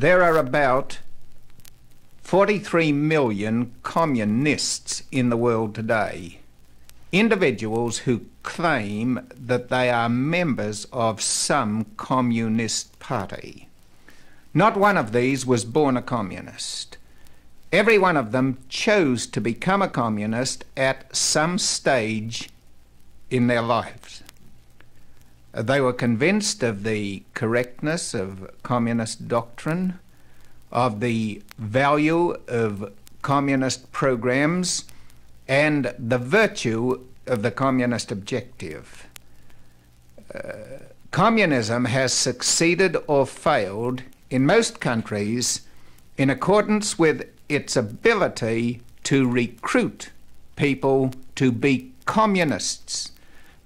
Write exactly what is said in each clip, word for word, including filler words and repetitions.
there are about forty-three million communists in the world today, individuals who claim that they are members of some communist party. Not one of these was born a communist. Every one of them chose to become a communist at some stage in their lives. They were convinced of the correctness of communist doctrine, of the value of communist programs, and the virtue of the communist objective. Uh, communism has succeeded or failed in most countries in accordance with its ability to recruit people to be communists,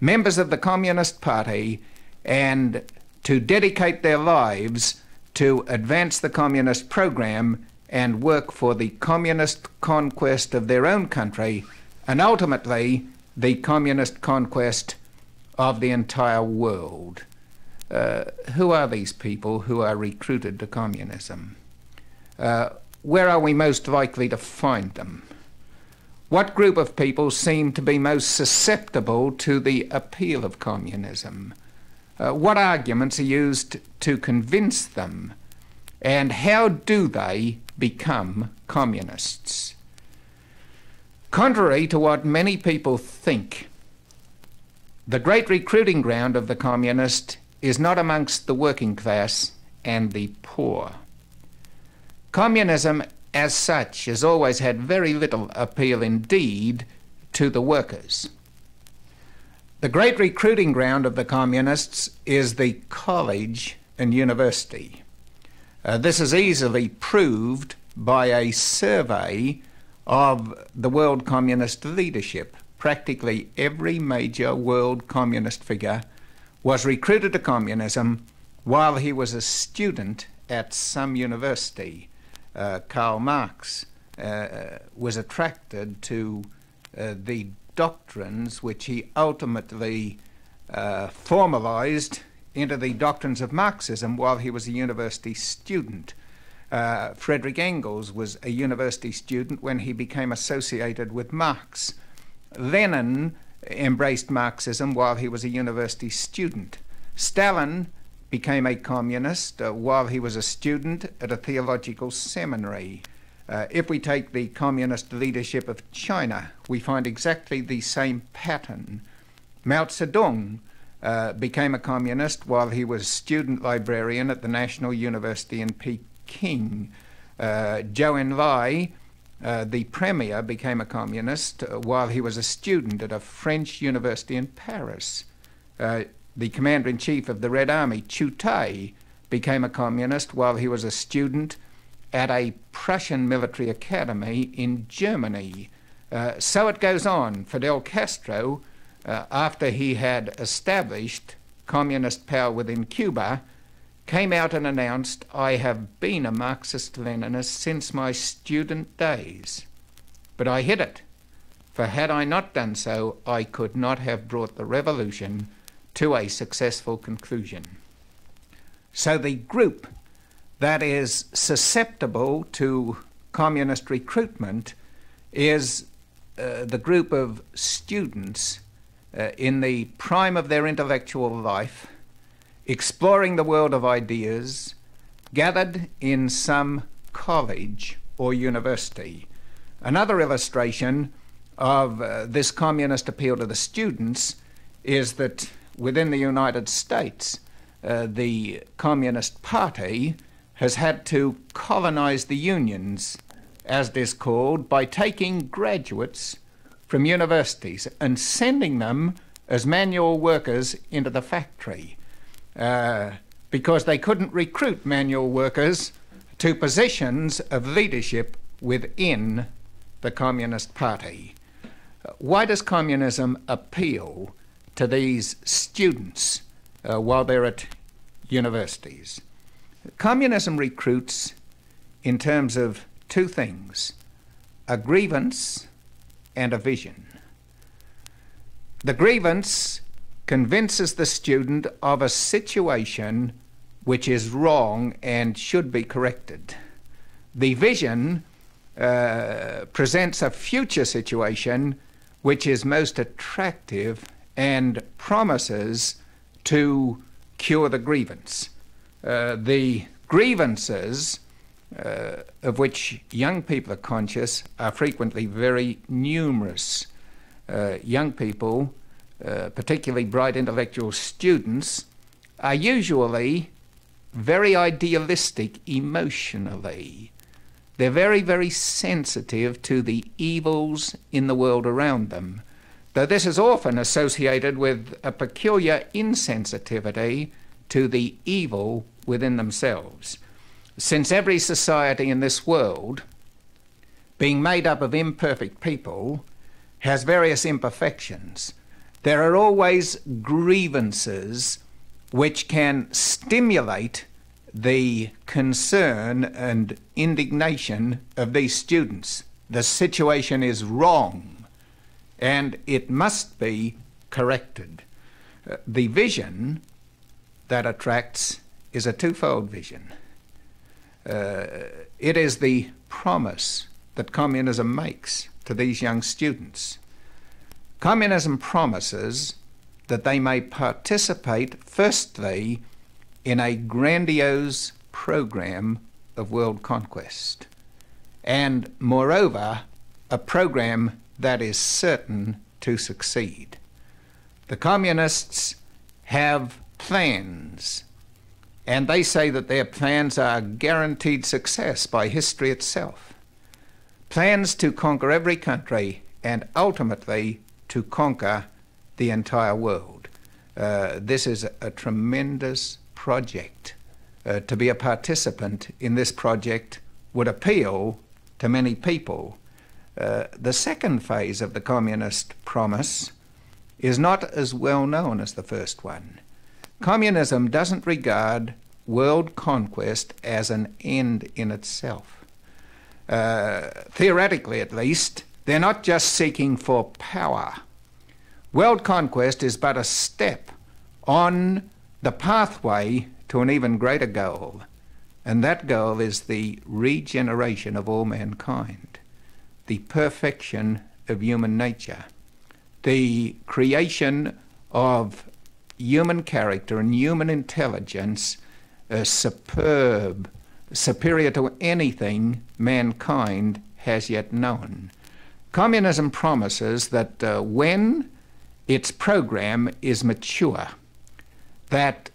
members of the Communist Party, and to dedicate their lives to advance the communist program and work for the communist conquest of their own country, and ultimately the communist conquest of the entire world. Uh, who are these people who are recruited to communism? Uh, where are we most likely to find them? What group of people seem to be most susceptible to the appeal of communism? Uh, what arguments are used to convince them? And how do they become communists? Contrary to what many people think, the great recruiting ground of the communist is not amongst the working class and the poor. Communism as such has always had very little appeal indeed to the workers. The great recruiting ground of the communists is the college and university. Uh, this is easily proved by a survey of the world communist leadership. Practically every major world communist figure was recruited to communism while he was a student at some university. Uh, Karl Marx uh, was attracted to uh, the doctrines which he ultimately uh, formalized into the doctrines of Marxism while he was a university student. Uh, Friedrich Engels was a university student when he became associated with Marx. Lenin embraced Marxism while he was a university student. Stalin became a communist uh, while he was a student at a theological seminary. Uh, if we take the communist leadership of China, we find exactly the same pattern. Mao Zedong uh, became a communist while he was student librarian at the National University in Peking. Uh, Zhou Enlai, uh, the premier, became a communist while he was a student at a French university in Paris. Uh, The commander-in-chief of the Red Army, Chu Teh, became a communist while he was a student at a Prussian military academy in Germany. Uh, so it goes on. Fidel Castro, uh, after he had established communist power within Cuba, came out and announced, "I have been a Marxist-Leninist since my student days, but I hid it, for had I not done so, I could not have brought the revolution to a successful conclusion." So the group that is susceptible to communist recruitment is uh, the group of students uh, in the prime of their intellectual life, exploring the world of ideas, gathered in some college or university. Another illustration of uh, this communist appeal to the students is that within the United States, uh, the Communist Party has had to colonize the unions, as it is called, by taking graduates from universities and sending them as manual workers into the factory, uh, because they couldn't recruit manual workers to positions of leadership within the Communist Party. Why does communism appeal to these students uh, while they're at universities? Communism recruits in terms of two things: a grievance and a vision. The grievance convinces the student of a situation which is wrong and should be corrected. The vision uh, presents a future situation which is most attractive and promises to cure the grievance. Uh, the grievances uh, of which young people are conscious are frequently very numerous. Uh, young people, uh, particularly bright intellectual students, are usually very idealistic emotionally. They're very, very sensitive to the evils in the world around them, though this is often associated with a peculiar insensitivity to the evil within themselves. Since every society in this world, being made up of imperfect people, has various imperfections, there are always grievances which can stimulate the concern and indignation of these students. The situation is wrong and it must be corrected. Uh, the vision that attracts is a twofold vision. Uh, it is the promise that communism makes to these young students. Communism promises that they may participate, firstly, in a grandiose program of world conquest, and moreover, a program that is certain to succeed. The communists have plans, and they say that their plans are guaranteed success by history itself. Plans to conquer every country and ultimately to conquer the entire world. Uh, this is a tremendous project. Uh, to be a participant in this project would appeal to many people. Uh, the second phase of the communist promise is not as well known as the first one. Communism doesn't regard world conquest as an end in itself. Uh, theoretically, at least, they're not just seeking for power. World conquest is but a step on the pathway to an even greater goal, and that goal is the regeneration of all mankind, the perfection of human nature, the creation of human character and human intelligence, uh, superb, superior to anything mankind has yet known. Communism promises that uh, when its program is mature, that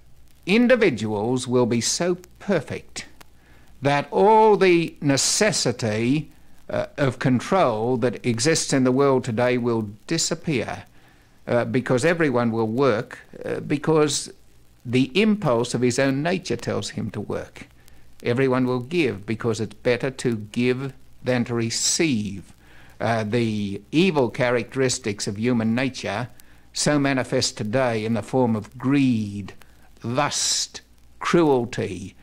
individuals will be so perfect that all the necessity uh, of control that exists in the world today will disappear, uh, because everyone will work uh, because the impulse of his own nature tells him to work. Everyone will give because it's better to give than to receive. Uh, the evil characteristics of human nature so manifest today in the form of greed, lust, cruelty,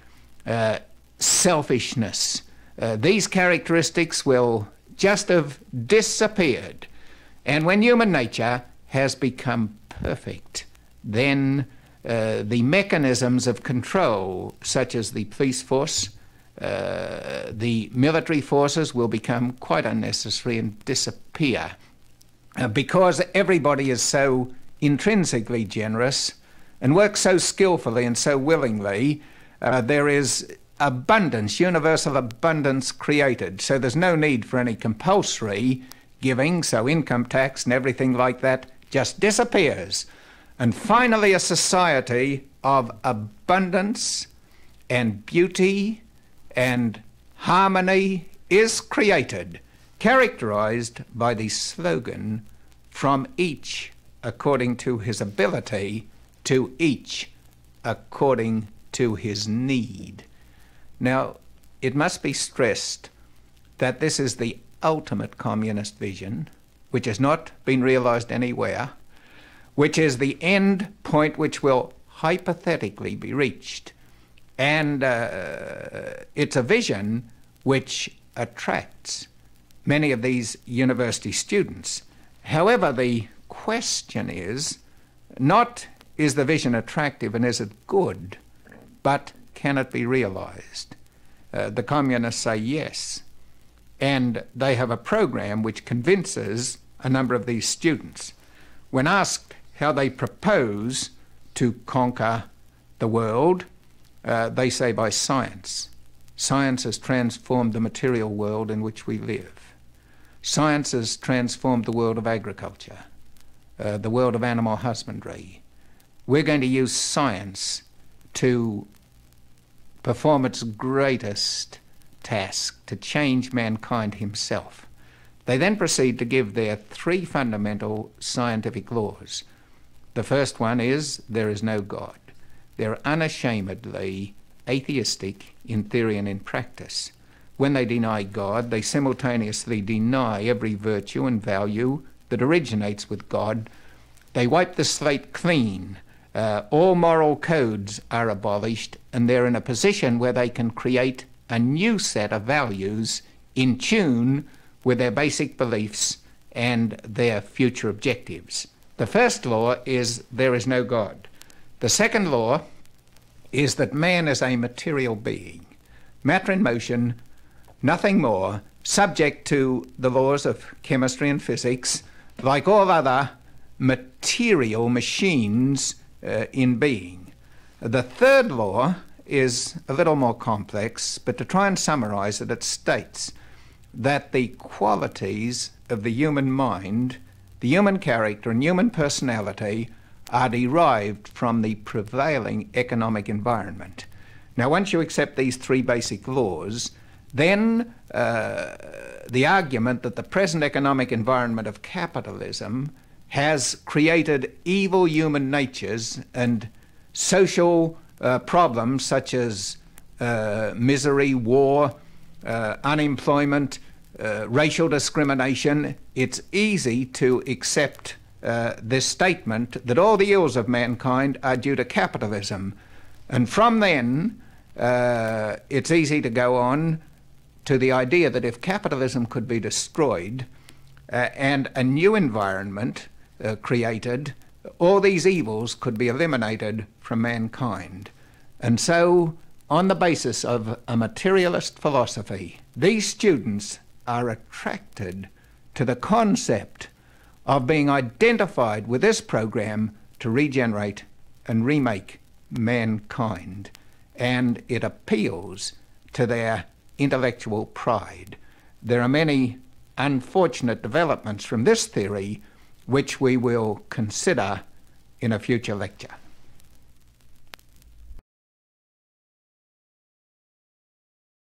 uh, selfishness. Uh, these characteristics will just have disappeared. And when human nature has become perfect, then uh, the mechanisms of control, such as the police force, uh, the military forces, will become quite unnecessary and disappear. Uh, because everybody is so intrinsically generous and works so skillfully and so willingly, uh, there is abundance, universal abundance created. So there's no need for any compulsory giving, so income tax and everything like that just disappears. And finally, a society of abundance and beauty and harmony is created, characterized by the slogan, "From each according to his ability, to each according to his need." Now, it must be stressed that this is the ultimate communist vision, which has not been realized anywhere, which is the end point which will hypothetically be reached. And uh, it's a vision which attracts many of these university students. However, the question is not, is the vision attractive and is it good, but cannot be realized. Uh, the communists say yes, and they have a program which convinces a number of these students. When asked how they propose to conquer the world, uh, they say by science. Science has transformed the material world in which we live. Science has transformed the world of agriculture, uh, the world of animal husbandry. We're going to use science to perform its greatest task, to change mankind himself. They then proceed to give their three fundamental scientific laws. The first one is there is no God. They're unashamedly atheistic in theory and in practice. When they deny God, they simultaneously deny every virtue and value that originates with God. They wipe the slate clean. Uh, all moral codes are abolished, and they're in a position where they can create a new set of values in tune with their basic beliefs and their future objectives. The first law is there is no God. The second law is that man is a material being, matter in motion, nothing more, subject to the laws of chemistry and physics, like all other material machines uh, in being. The third law is a little more complex, but to try and summarize it, it states that the qualities of the human mind, the human character and human personality are derived from the prevailing economic environment. Now, once you accept these three basic laws, then uh, the argument that the present economic environment of capitalism has created evil human natures and social uh, problems such as uh, misery, war, uh, unemployment, uh, racial discrimination, it's easy to accept Uh, this statement that all the ills of mankind are due to capitalism. And from then, uh, it's easy to go on to the idea that if capitalism could be destroyed uh, and a new environment uh, created, all these evils could be eliminated from mankind. And so, on the basis of a materialist philosophy, these students are attracted to the concept of being identified with this program to regenerate and remake mankind. And it appeals to their intellectual pride. There are many unfortunate developments from this theory which we will consider in a future lecture.